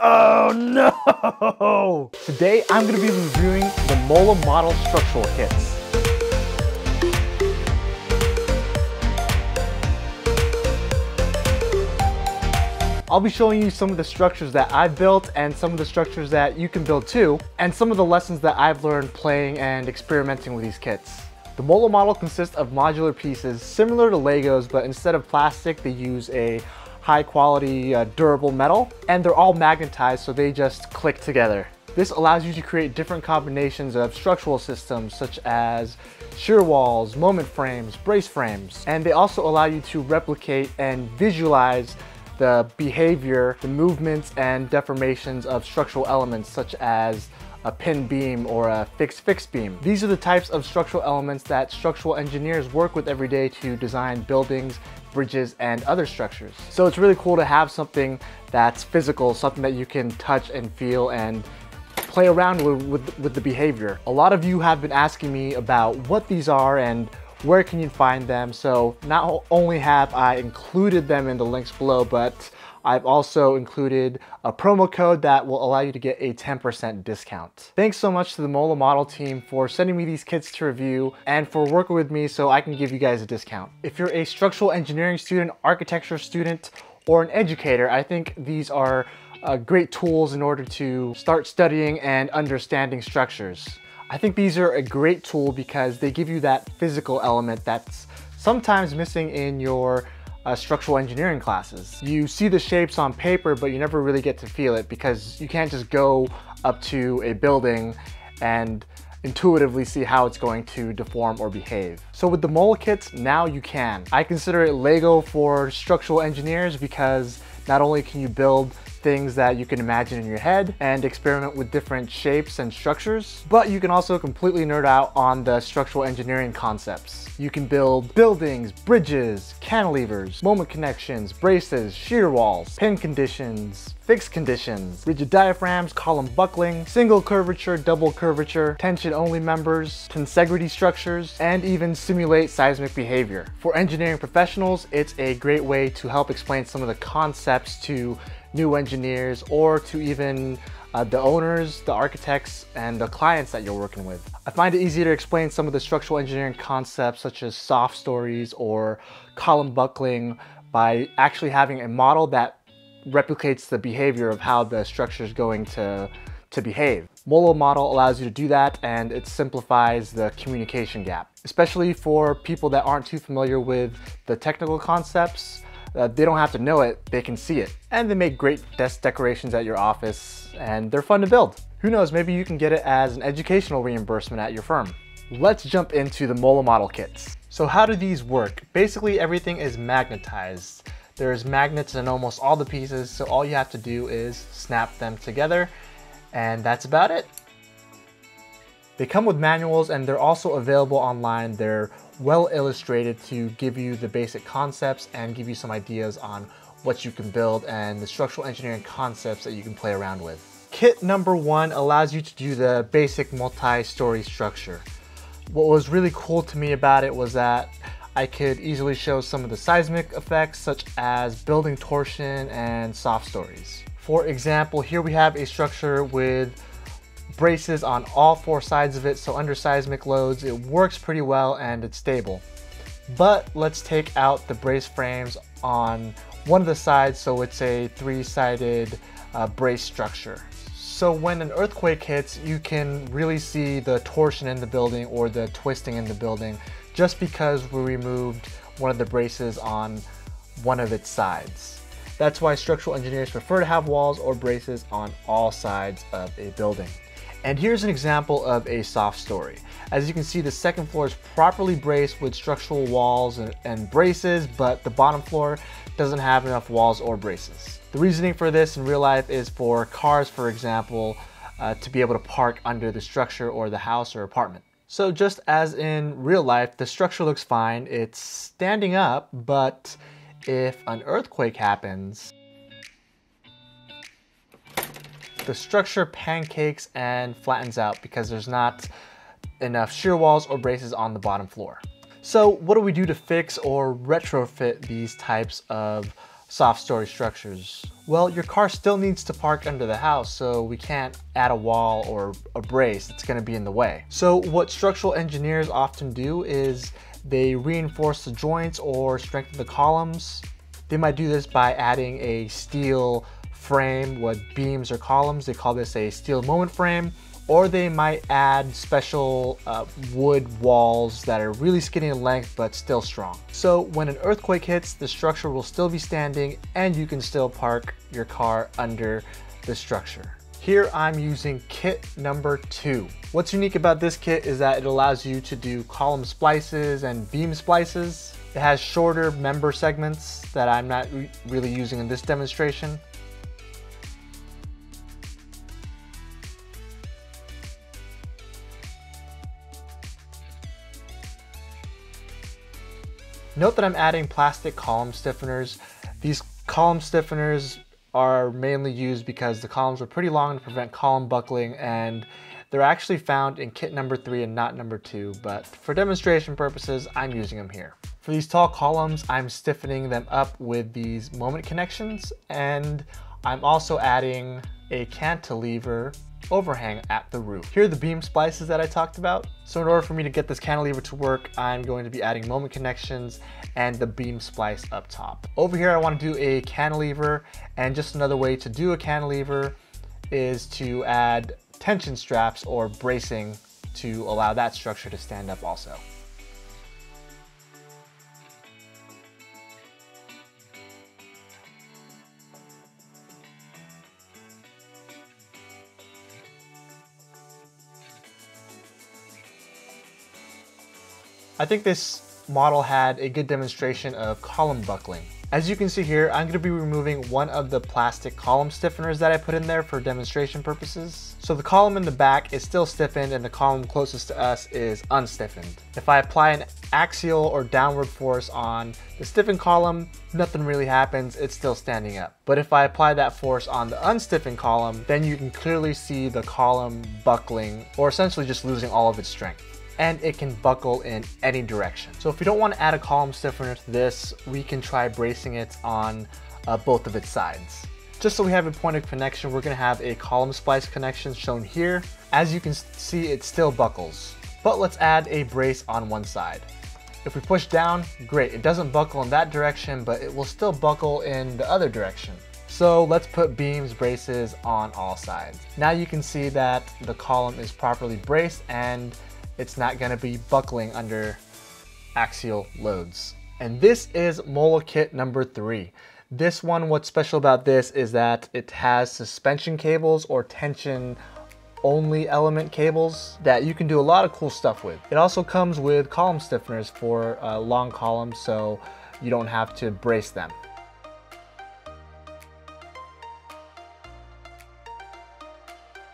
Oh no! Today I'm going to be reviewing the Mola Model structural kits. I'll be showing you some of the structures that I've built and some of the structures that you can build too, and some of the lessons that I've learned playing and experimenting with these kits. The Mola Model consists of modular pieces similar to Legos, but instead of plastic they use a high quality durable metal, and they're all magnetized so they just click together. This allows you to create different combinations of structural systems such as shear walls, moment frames, brace frames, and they also allow you to replicate and visualize the behavior, the movements and deformations of structural elements such as a pin beam or a fixed beam. These are the types of structural elements that structural engineers work with every day to design buildings, bridges, and other structures. So it's really cool to have something that's physical, something that you can touch and feel and play around with the behavior. A lot of you have been asking me about what these are and where can you find them. So not only have I included them in the links below, but I've also included a promo code that will allow you to get a 10% discount. Thanks so much to the Mola Model team for sending me these kits to review and for working with me so I can give you guys a discount. If you're a structural engineering student, architecture student, or an educator, I think these are great tools in order to start studying and understanding structures. I think these are a great tool because they give you that physical element that's sometimes missing in your structural engineering classes. You see the shapes on paper, but you never really get to feel it because you can't just go up to a building and intuitively see how it's going to deform or behave. So with the Mola kits, now you can. I consider it Lego for structural engineers because not only can you build things that you can imagine in your head and experiment with different shapes and structures, but you can also completely nerd out on the structural engineering concepts. You can build buildings, bridges, cantilevers, moment connections, braces, shear walls, pin conditions, fixed conditions, rigid diaphragms, column buckling, single curvature, double curvature, tension only members, tensegrity structures, and even simulate seismic behavior. For engineering professionals, it's a great way to help explain some of the concepts to new engineers or to even the owners, the architects, and the clients that you're working with. I find it easier to explain some of the structural engineering concepts such as soft stories or column buckling by actually having a model that replicates the behavior of how the structure is going to behave. Mola Model allows you to do that, and it simplifies the communication gap, especially for people that aren't too familiar with the technical concepts. They don't have to know it, they can see it. And they make great desk decorations at your office, and they're fun to build. Who knows, maybe you can get it as an educational reimbursement at your firm. Let's jump into the Mola Model kits. So how do these work? Basically everything is magnetized. There's magnets in almost all the pieces, so all you have to do is snap them together, and that's about it. They come with manuals, and they're also available online. They're well illustrated to give you the basic concepts and give you some ideas on what you can build and the structural engineering concepts that you can play around with. Kit number one allows you to do the basic multi-story structure. What was really cool to me about it was that I could easily show some of the seismic effects such as building torsion and soft stories. For example, here we have a structure with braces on all four sides of it, so under seismic loads it works pretty well and it's stable. But let's take out the brace frames on one of the sides, so it's a three-sided brace structure. So when an earthquake hits, you can really see the torsion in the building or the twisting in the building just because we removed one of the braces on one of its sides. That's why structural engineers prefer to have walls or braces on all sides of a building. And here's an example of a soft story. As you can see, the second floor is properly braced with structural walls and braces, but the bottom floor doesn't have enough walls or braces. The reasoning for this in real life is for cars, for example, to be able to park under the structure or the house or apartment. So just as in real life, the structure looks fine. It's standing up, but if an earthquake happens, the structure pancakes and flattens out because there's not enough shear walls or braces on the bottom floor. So what do we do to fix or retrofit these types of soft story structures? well, your car still needs to park under the house, so we can't add a wall or a brace. It's gonna be in the way. So what structural engineers often do is they reinforce the joints or strengthen the columns. They might do this by adding a steel frame with beams or columns. They call this a steel moment frame. Or they might add special wood walls that are really skinny in length but still strong. So when an earthquake hits, the structure will still be standing and you can still park your car under the structure. Here I'm using kit number 2. What's unique about this kit is that it allows you to do column splices and beam splices. It has shorter member segments that I'm not really using in this demonstration. Note that I'm adding plastic column stiffeners. These column stiffeners are mainly used because the columns are pretty long to prevent column buckling, and they're actually found in kit number 3 and not number 2, but for demonstration purposes, I'm using them here. For these tall columns, I'm stiffening them up with these moment connections, and I'm also adding a cantilever overhang at the roof. Here are the beam splices that I talked about. So in order for me to get this cantilever to work, I'm going to be adding moment connections and the beam splice up top. Over here I want to do a cantilever, and just another way to do a cantilever is to add tension straps or bracing to allow that structure to stand up also. I think this model had a good demonstration of column buckling. As you can see here, I'm going to be removing one of the plastic column stiffeners that I put in there for demonstration purposes. So the column in the back is still stiffened and the column closest to us is unstiffened. If I apply an axial or downward force on the stiffened column, nothing really happens, it's still standing up. But if I apply that force on the unstiffened column, then you can clearly see the column buckling or essentially just losing all of its strength. And it can buckle in any direction. So if we don't want to add a column stiffener to this, we can try bracing it on both of its sides. Just so we have a point of connection, we're going to have a column splice connection shown here. As you can see, it still buckles, but let's add a brace on one side. If we push down, great, it doesn't buckle in that direction, but it will still buckle in the other direction. So let's put beams, braces on all sides. Now you can see that the column is properly braced and it's not going to be buckling under axial loads. And this is Mola kit number 3. This one, what's special about this is that it has suspension cables or tension only element cables that you can do a lot of cool stuff with. It also comes with column stiffeners for long columns, so you don't have to brace them.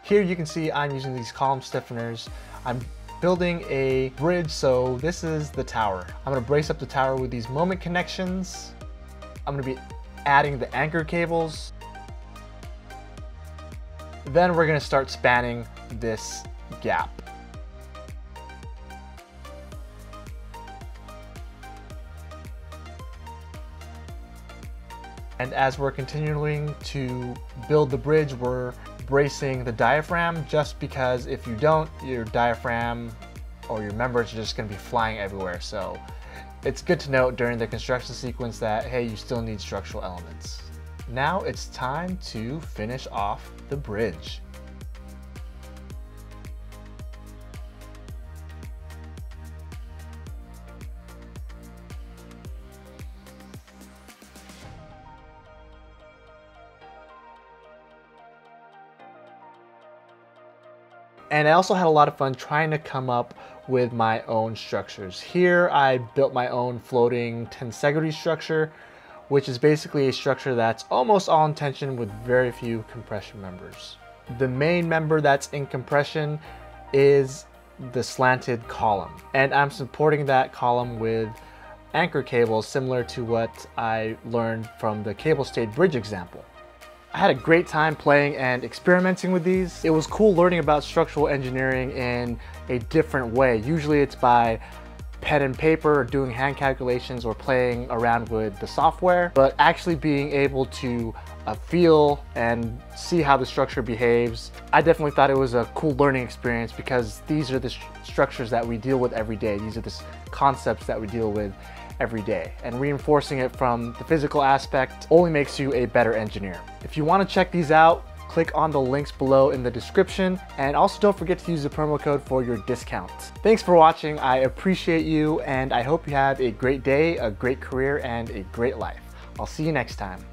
Here you can see I'm using these column stiffeners. I'm building a bridge, so this is the tower. I'm gonna brace up the tower with these moment connections. I'm gonna be adding the anchor cables. Then we're gonna start spanning this gap. And as we're continuing to build the bridge, we're bracing the diaphragm, just because if you don't, your diaphragm or your members are just going to be flying everywhere. So it's good to note during the construction sequence that, hey, you still need structural elements. Now it's time to finish off the bridge. And I also had a lot of fun trying to come up with my own structures. Here I built my own floating tensegrity structure, which is basically a structure that's almost all in tension with very few compression members. The main member that's in compression is the slanted column. And I'm supporting that column with anchor cables, similar to what I learned from the cable stayed bridge example. I had a great time playing and experimenting with these. It was cool learning about structural engineering in a different way. Usually it's by pen and paper or doing hand calculations or playing around with the software, but actually being able to feel and see how the structure behaves. I definitely thought it was a cool learning experience because these are the structures that we deal with every day. These are the concepts that we deal with every day, and reinforcing it from the physical aspect only makes you a better engineer. If you want to check these out, click on the links below in the description, and also don't forget to use the promo code for your discount. Thanks for watching. I appreciate you, and I hope you have a great day, a great career, and a great life. I'll see you next time.